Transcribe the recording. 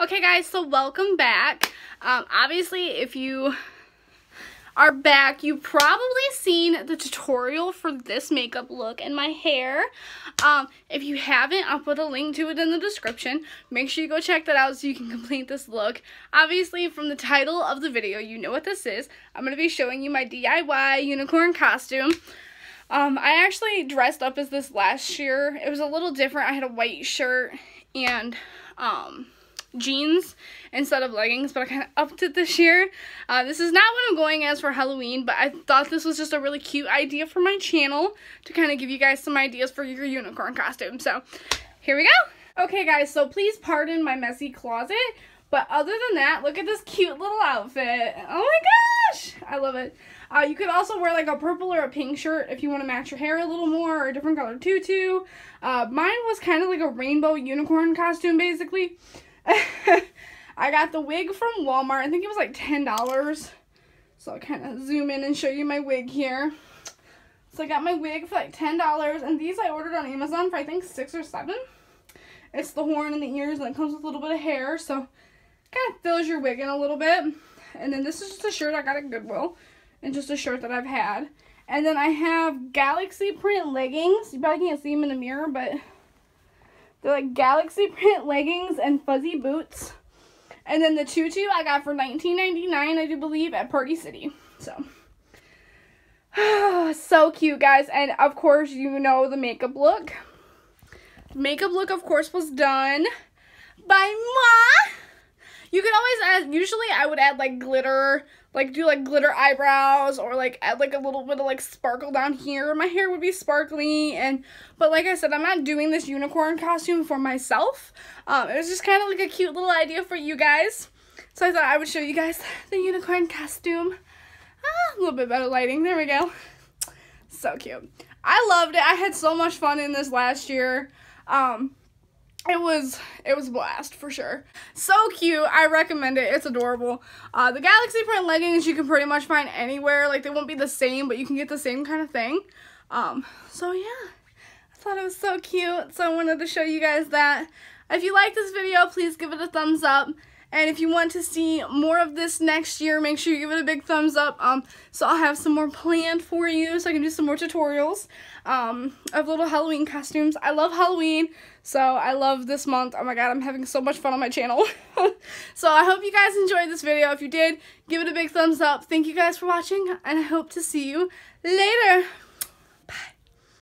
Okay guys, so welcome back. Obviously if you are back, you've probably seen the tutorial for this makeup look and my hair. If you haven't, I'll put a link to it in the description. Make sure you go check that out so you can complete this look. Obviously from the title of the video, you know what this is. I'm going to be showing you my DIY unicorn costume. I actually dressed up as this last year. It was a little different. I had a white shirt and jeans instead of leggings, but I kind of upped it this year. This is not what I'm going as for Halloween, but I thought this was just a really cute idea for my channel to kind of give you guys some ideas for your unicorn costume. So here we go. Okay guys, so please pardon my messy closet, but other than that, look at this cute little outfit. Oh my gosh, I love it. You could also wear like a purple or a pink shirt if you want to match your hair a little more, or a different color tutu. Mine was kind of like a rainbow unicorn costume basically. I got the wig from Walmart. I think it was like $10. So I'll kind of zoom in and show you my wig here. So I got my wig for like $10, and these I ordered on Amazon for I think 6 or 7. It's the horn and the ears, and it comes with a little bit of hair, so it kind of fills your wig in a little bit. And then this is just a shirt I got at Goodwill, and just a shirt that I've had. And then I have galaxy print leggings. You probably can't see them in the mirror, but they're like galaxy print leggings and fuzzy boots. And then the tutu I got for $19.99, I do believe, at Party City. So, so cute, guys. And, of course, you know the makeup look. Makeup look, of course, was done by moi. You can always add, usually I would add, like, glitter, like, do, like, glitter eyebrows, or, like, add, like, a little bit of, like, sparkle down here. My hair would be sparkly, and, but, like I said, I'm not doing this unicorn costume for myself. It was just kind of, like, a cute little idea for you guys. So I thought I would show you guys the unicorn costume. Ah, a little bit better lighting. There we go. So cute. I loved it. I had so much fun in this last year. It was a blast, for sure. So cute. I recommend it. It's adorable. The galaxy print leggings you can pretty much find anywhere. Like, they won't be the same, but you can get the same kind of thing. So, yeah. I thought it was so cute, so I wanted to show you guys that. If you like this video, please give it a thumbs up. And if you want to see more of this next year, make sure you give it a big thumbs up. So I'll have some more planned for you, so I can do some more tutorials of little Halloween costumes. I love Halloween, so I love this month. Oh my god, I'm having so much fun on my channel. So I hope you guys enjoyed this video. If you did, give it a big thumbs up. Thank you guys for watching, and I hope to see you later.